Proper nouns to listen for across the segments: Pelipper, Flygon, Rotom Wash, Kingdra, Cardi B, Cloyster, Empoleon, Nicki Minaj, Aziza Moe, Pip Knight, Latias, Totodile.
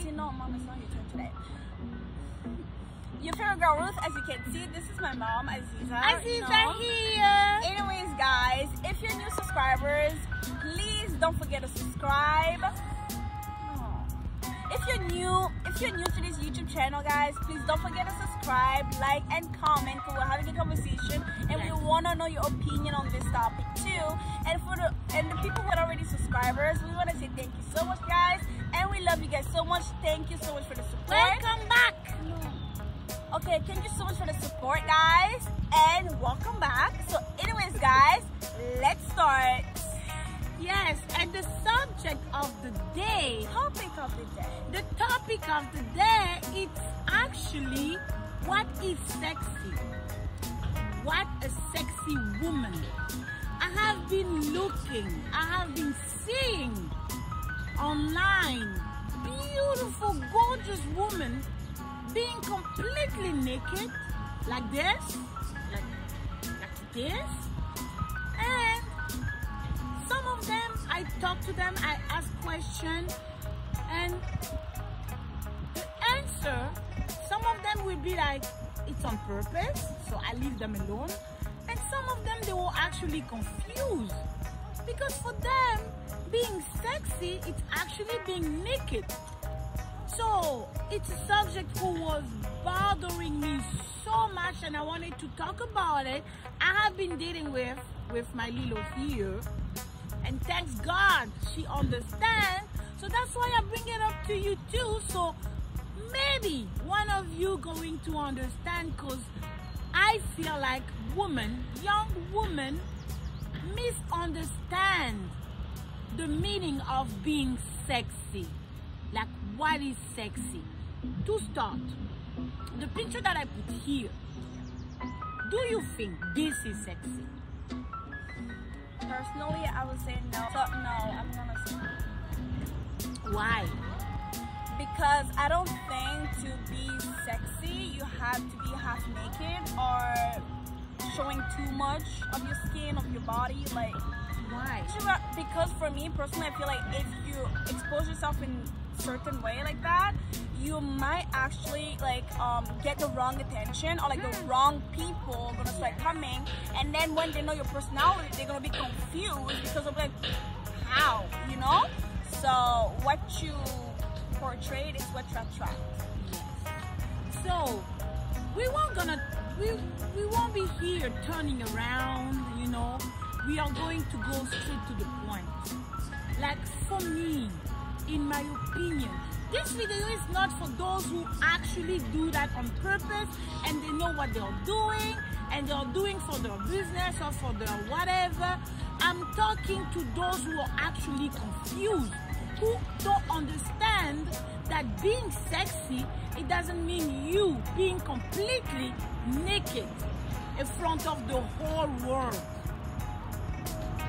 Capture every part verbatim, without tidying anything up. see, no, mom, it's not your turn today. Your favorite girl, Ruth, as you can see, this is my mom, Aziza. Aziza no. here. Anyways, guys, if you're new subscribers, please don't forget to subscribe. Oh. If you're new, if you're new to this YouTube channel, guys, please don't forget to subscribe, like, and comment. We're having a conversation, and we want to know your opinion on this topic too. And for the and the people who are already subscribers, we want to say thank you so much, guys, and we love you guys so much. Thank you so much for the support. Welcome back. Okay, thank you so much for the support, guys, and welcome back. So anyways, guys, let's start. Yes, and the subject of the day, topic of the day. The topic of the day, it's actually, what is sexy? What a sexy woman. I have been looking, I have been seeing online beautiful, gorgeous women being completely naked, like this, like, like this, and some of them, I talk to them, I ask questions, and the answer, some of them will be like, it's on purpose, so I leave them alone, and some of them, they were actually confused, because for them, being sexy, it's actually being naked. So, it's a subject who was bothering me so much, and I wanted to talk about it. I have been dealing with, with my Lilo here, and thanks God she understands. So that's why I bring it up to you too, so maybe one of you going to understand, because I feel like women, young women, misunderstand the meaning of being sexy. Like, what is sexy? To start, the picture that I put here, do you think this is sexy? Personally, I would say no. So, no, I'm gonna say no. Why? Because I don't think to be sexy, you have to be half naked or showing too much of your skin, of your body, like. Why? Because for me personally, I feel like if you expose yourself in a certain way like that, you might actually like um, get the wrong attention, or like mm. the wrong people gonna start coming, and then when they know your personality, they're gonna be confused because of like how, you know? So what you portray is what you attract. Yes. So we won't gonna we we won't be here turning around, you know. We are going to go straight to the point. Like for me, in my opinion, this video is not for those who actually do that on purpose and they know what they are doing and they are doing for their business or for their whatever. I'm talking to those who are actually confused, who don't understand that being sexy, it doesn't mean you being completely naked in front of the whole world.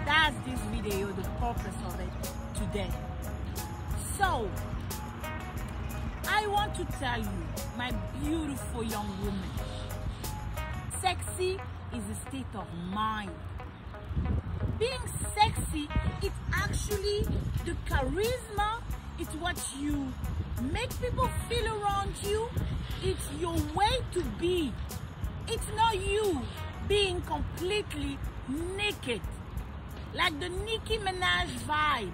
That's this video, the purpose of it today. So, I want to tell you, my beautiful young woman, sexy is a state of mind. Being sexy, it's actually the charisma, it's what you make people feel around you, it's your way to be. It's not you being completely naked. Like the Nicki Minaj vibe,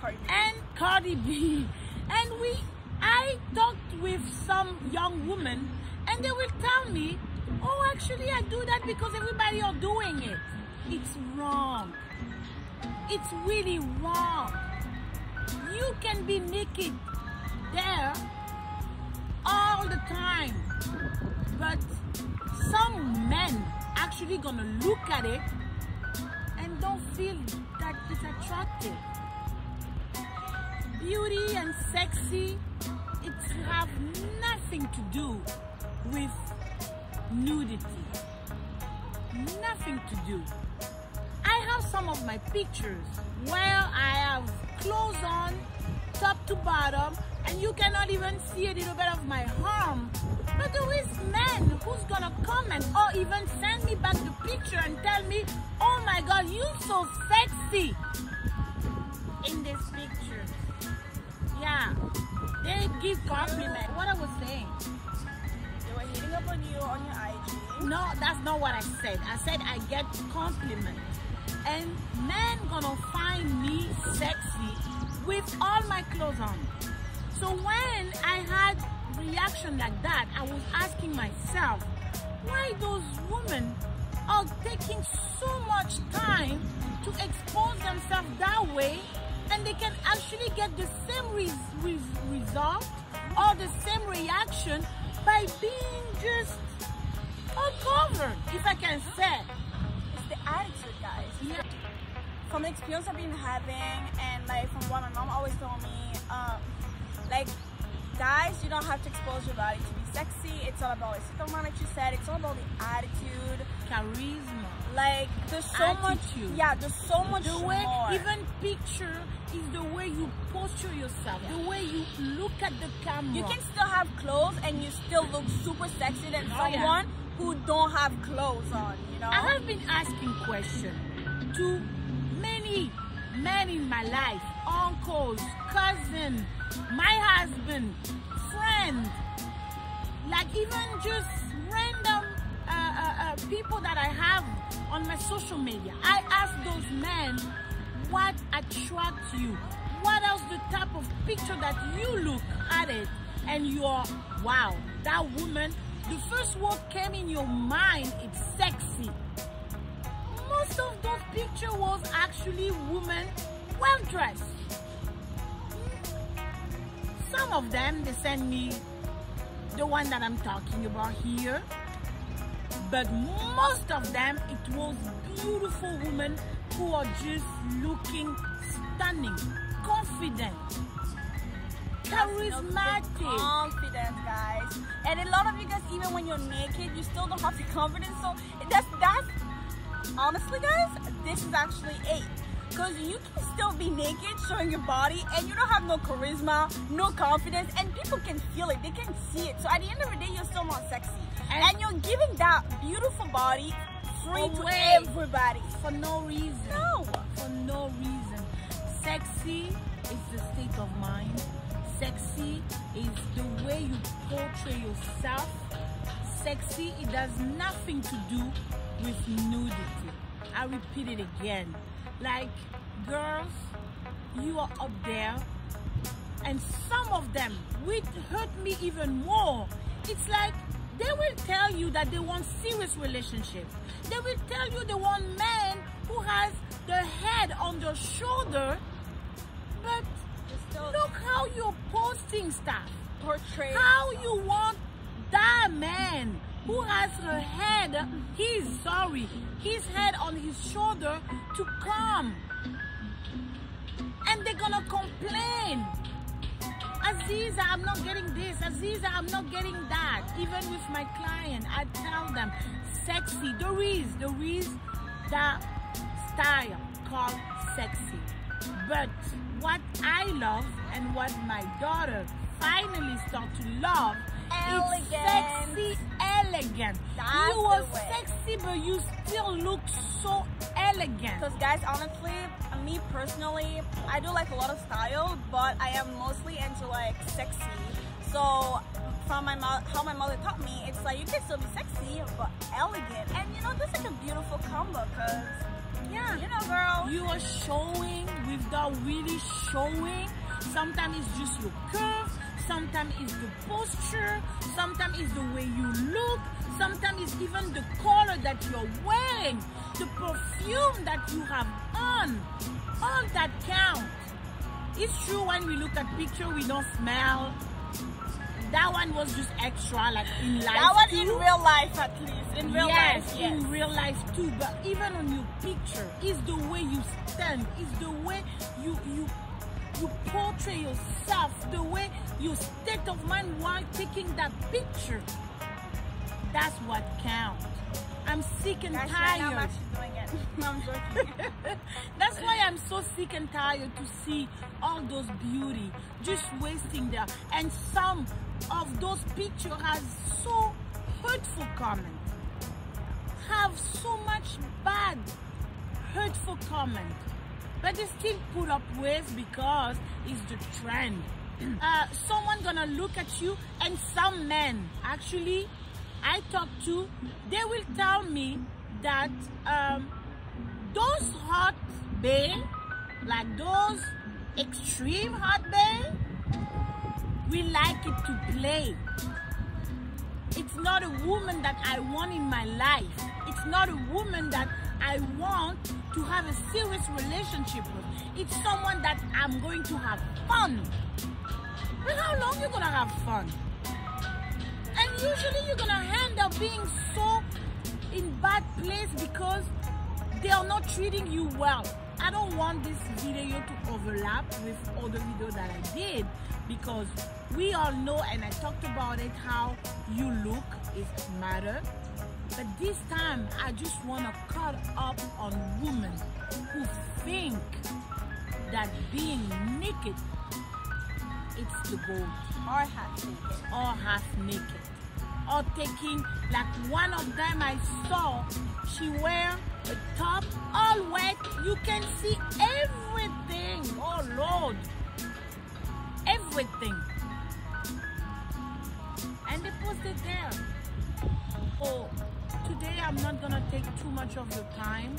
Cardi B. and Cardi B, and we, I talked with some young women, and they will tell me, oh, actually I do that because everybody are doing it. It's wrong. It's really wrong. You can be naked there all the time, but some men actually gonna look at it and don't feel that it's attractive. Beauty and sexy, it have nothing to do with nudity. Nothing to do. I have some of my pictures where I have clothes on, top to bottom, and you cannot even see a little bit of my arm. But there is men who's gonna comment or even send me back the picture and tell me, oh my God, you so sexy in this picture. Yeah, They give compliment. What I was saying. They were hitting up on you on your I G. No, that's not what I said. I said I get compliment. And men gonna find me sexy with all my clothes on. So when I had reaction like that, I was asking myself, why those women are taking so much time to expose themselves that way, and they can actually get the same res res result or the same reaction by being just uncovered, if I can say. It's the attitude, guys. Yeah. From the experience I've been having, and like from what my mom always told me, um, like, guys, you don't have to expose your body to be sexy. It's all about, it's the one that you said, it's all about the attitude. Charisma. Like, there's so attitude. much, yeah, there's so much the way, more. Even picture is the way you posture yourself, yeah. the way you look at the camera. You can still have clothes and you still look super sexy than oh, someone yeah. who don't have clothes on, you know? I have been asking questions to many men in my life, uncles, cousins, my husband, friends, like even just random uh, uh, uh, people that I have on my social media. I ask those men, what attracts you? What else the type of picture that you look at it and you're, wow, that woman, the first word came in your mind, it's sexy. Most of those pictures was actually women well-dressed. Some of them, they send me the one that I'm talking about here. But most of them, it was beautiful women who are just looking stunning, confident, charismatic. Confident, guys. And a lot of you guys, even when you're naked, you still don't have the confidence. So that's, that's honestly, guys, this is actually it. Because you can still be naked, showing your body, and you don't have no charisma, no confidence, and people can feel it, they can see it. So at the end of the day, you're still not sexy. And, and you're giving that beautiful body free to everybody. For no reason. No. For no reason. Sexy is the state of mind. Sexy is the way you portray yourself. Sexy, it has nothing to do with nudity. I repeat it again. Like, girls, you are up there, and some of them, which hurt me even more, it's like they will tell you that they want serious relationships. They will tell you they want men who has their head on their shoulder, but look how you're posting stuff. Portrayed. How you want that man who has her head, he's sorry, his head on his shoulder to come. And they're gonna complain. Aziza, I'm not getting this. Aziza, I'm not getting that. Even with my client, I tell them, sexy, there is, there is that style called sexy. But what I love and what my daughter finally starts to love, elegant. It's sexy, elegant. That's you were sexy, but you still look so elegant. Because guys, honestly, me personally, I do like a lot of style, but I am mostly into like sexy. So from my mom, how my mother taught me, it's like you can still be sexy, but elegant. And you know, that's like a beautiful combo. Cause yeah, you know, girl, you are showing without really showing. Sometimes it's just your curves. Sometimes it's the posture, sometimes it's the way you look, sometimes it's even the color that you're wearing, the perfume that you have on, all that counts. It's true when we look at picture, we don't smell. That one was just extra, like in life. That one too. In real life, at least. In real yes, life, yes. in real life too. But even on your picture, it's the way you stand, it's the way you you. You portray yourself, the way your state of mind while taking that picture. That's what counts. I'm sick and Gosh, tired. I'm actually doing it. I'm joking. That's why I'm so sick and tired to see all those beauty just wasting there. And some of those pictures have so hurtful comments. Have so much bad, hurtful comments. But they still put up with because it's the trend. uh, someone gonna look at you. And some men, actually, I talk to, they will tell me that um, those hot bae, like those extreme hot bae, we like it to play. It's not a woman that I want in my life. It's not a woman that I want to have a serious relationship with. It's someone that I'm going to have fun. But how long are you gonna have fun? And usually you're gonna end up being so in bad place because they are not treating you well. I don't want this video to overlap with other videos that I did, because we all know, and I talked about it, how you look is matter. But this time, I just want to cut up on women who think that being naked, it's the goal, or half naked, or half naked, or taking, like one of them I saw, she wear a top all wet, you can see everything. Oh Lord, everything. And they post it there. Oh, today I'm not gonna take too much of your time.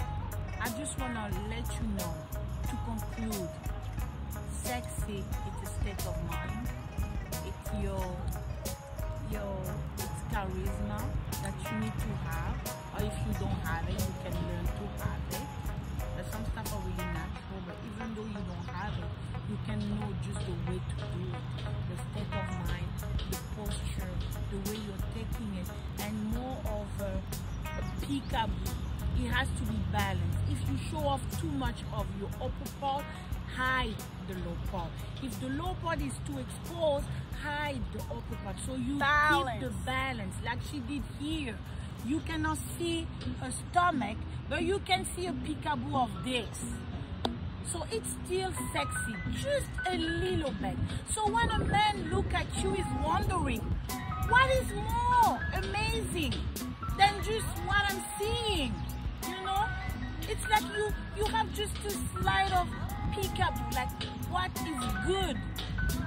I just wanna let you know, to conclude, sexy is a state of mind. It's your your it's charisma that you need to have, or if you don't have it, you can learn to have it. But some stuff are really natural, but even though you don't have it, you can know just the way to do it, the state of mind, the posture, the way you're taking it, and more of a, a peekaboo. It has to be balanced. If you show off too much of your upper part, hide the low part. If the low part is too exposed, hide the upper part. So you balance. Keep the balance, like she did here. You cannot see her stomach, but you can see a peekaboo of this. So it's still sexy, just a little bit. So when a man look at you, is wondering, what is more amazing than just what I'm seeing? You know, it's like you you have just a slide of peekaboo, like what is good,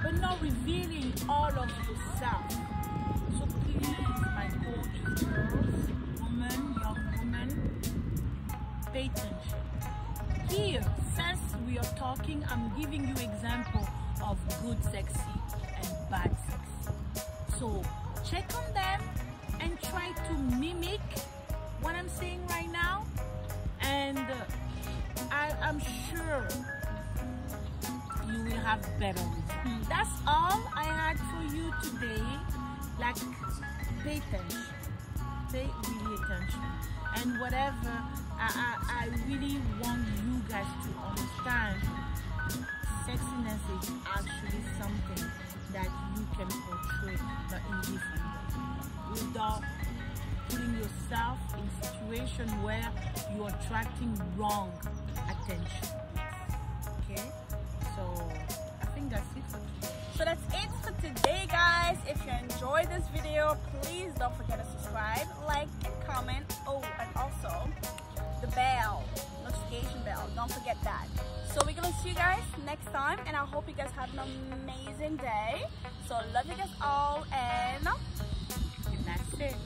but not revealing all of yourself. So please, my gorgeous girls, women, young women, pay attention. Here, since we are talking, I'm giving you example of good sexy and bad sexy. So check on them and try to mimic what I'm saying right now. And I, I'm sure you will have better results. That's all I had for you today. Like, pay attention. Pay really attention. And whatever, I, I, I really want you guys to understand, sexiness is actually something that you can portray, but in different ways, without putting yourself in a situation where you're attracting wrong attention. Okay? So I think that's it for today. So that's it for today, guys. If you enjoyed this video, please don't forget to subscribe, like, and comment. Oh, and also the bell, notification bell, don't forget that. So we're gonna see you guys next time, and I hope you guys have an amazing day. So love you guys all, and, and that's it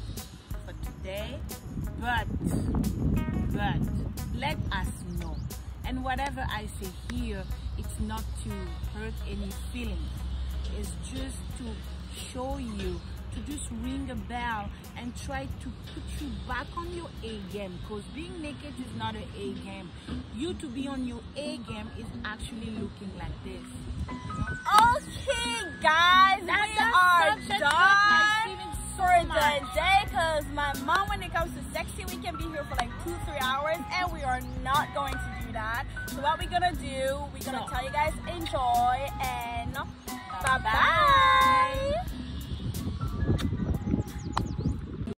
for today. But but let us know, and whatever I say here, it's not to hurt any feelings. It's just to show you, to just ring a bell and try to put you back on your A game, because being naked is not an A game. You to be on your A game is actually looking like this. Okay, guys, that we are done for the day, because my mom, when it comes to sexy, we can be here for like two, three hours, and we are not going to do that. So what we're gonna do, we're gonna so. tell you guys enjoy, and bye-bye.